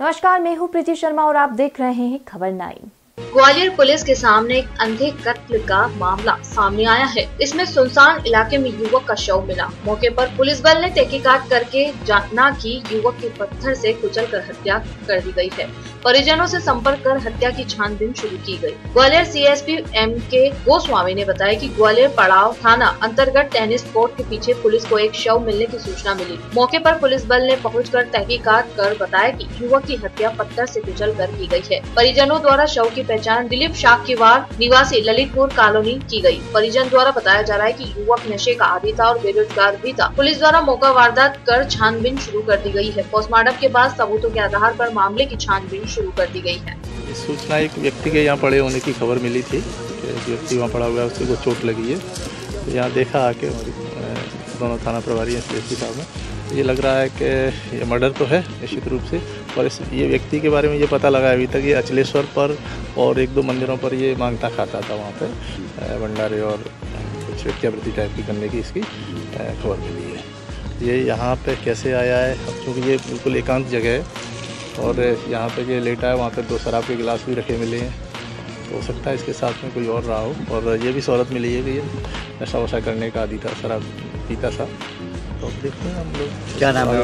नमस्कार, मैं हूं प्रीति शर्मा और आप देख रहे हैं खबर 9। ग्वालियर पुलिस के सामने एक अंधे कत्ल का मामला सामने आया है। इसमें सुनसान इलाके में युवक का शव मिला। मौके पर पुलिस बल ने तहकीकात करके जाना कि युवक के पत्थर से कुचलकर हत्या कर दी गई है। परिजनों से संपर्क कर हत्या की छानबीन शुरू की गई। ग्वालियर CSP MK गोस्वामी ने बताया कि ग्वालियर पड़ाव थाना अंतर्गत टेनिस कोर्ट के पीछे पुलिस को एक शव मिलने की सूचना मिली। मौके पर पुलिस बल ने पहुंचकर तहकीकात कर बताया कि युवक की हत्या पत्थर से कुचलकर की गई है। परिजनों द्वारा शव की पहचान दिलीप शाह की वार निवासी ललितपुर कॉलोनी की गई। परिजन द्वारा बताया जा रहा है कि युवक नशे का आदी था और बेरोजगार भी था। पुलिस द्वारा मौका वारदात कर छानबीन शुरू कर दी गई है। पोस्टमार्टम के बाद सबूतों के आधार पर मामले की छानबीन शुरू कर दी गई है। इस सूचना एक व्यक्ति के यहाँ पड़े होने की खबर मिली थी। व्यक्ति वहाँ पड़ा हुआ है, उसको चोट लगी है। यहाँ देखा आके दोनों थाना प्रभारी SSP साहब ने, ये लग रहा है कि मर्डर तो है निश्चित रूप से, पर इस ये व्यक्ति के बारे में ये पता लगा अभी तक ये अचलेश्वर पर और 1-2 मंदिरों पर ये मांगता खाता था। वहाँ पे भंडारे और कुछ व्यक्तियावृत्ति टाइप की करने की इसकी खबर मिली है। ये यहाँ पे कैसे आया है, अब चूँकि ये बिल्कुल एकांत जगह है और यहाँ पे ये लेटा है, वहाँ पर 2 शराब के गिलास भी रखे मिले हैं। हो सकता है इसके साथ में कोई और रहा हो। और ये भी शहरत मिली है कि ये नशा वशा करने का आदी था, शराब पीता था। तो देखते हैं हम लोग क्या नाम है,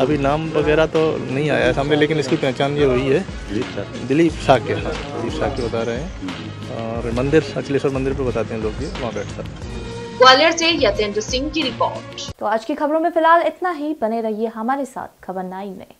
अभी नाम वगैरह तो नहीं आया सामने, लेकिन इसकी पहचान ये हुई है दिलीप शाह के। हाँ, दिलीप शाह के बता रहे हैं। और मंदिर अचलेश्वर मंदिर पे बताते हैं लोग, ये वहाँ बैठता था। ग्वालियर से यतेंद्र सिंह की रिपोर्ट। तो आज की खबरों में फिलहाल इतना ही। बने रहिए हमारे साथ खबर 9 में।